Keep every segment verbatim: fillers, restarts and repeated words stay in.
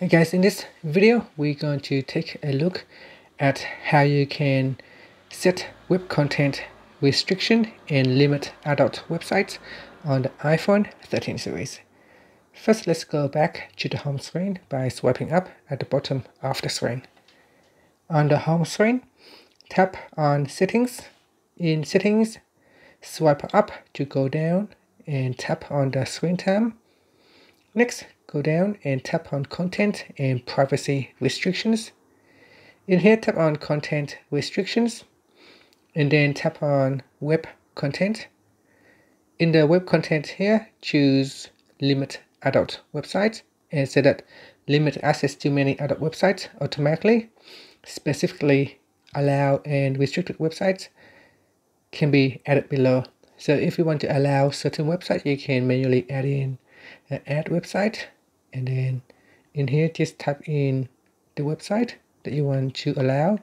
Hey guys, in this video we're going to take a look at how you can set web content restriction and limit adult websites on the iPhone thirteen series. First, let's go back to the home screen by swiping up at the bottom of the screen. On the home screen, tap on Settings. In Settings, swipe up to go down and tap on the screen time. Next, go down and tap on Content and Privacy Restrictions. In here, tap on Content Restrictions and then tap on Web Content. In the Web Content here, choose Limit Adult Websites and set that Limit Access to Many Adult Websites automatically. Specifically, Allow and Restricted Websites can be added below. So if you want to allow certain websites, you can manually add in an ad website. And then in here, just type in the website that you want to allow.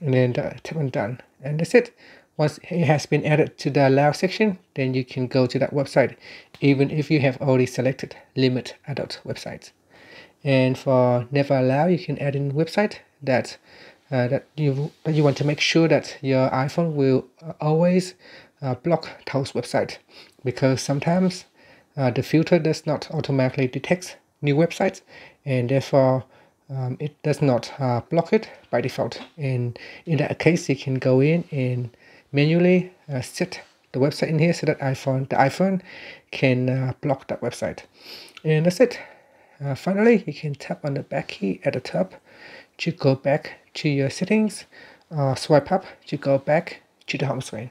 And then tap on Done. And that's it. Once it has been added to the Allow section, then you can go to that website, even if you have already selected Limit Adult Websites. And for Never Allow, you can add in website that, uh, that, you, that you want to make sure that your iPhone will always uh, block those websites, because sometimes uh, the filter does not automatically detect new websites, and therefore um, it does not uh, block it by default. And in that case, you can go in and manually uh, set the website in here so that iPhone, the iPhone can uh, block that website. And that's it. Uh, finally, you can tap on the back key at the top to go back to your settings, or swipe up to go back to the home screen.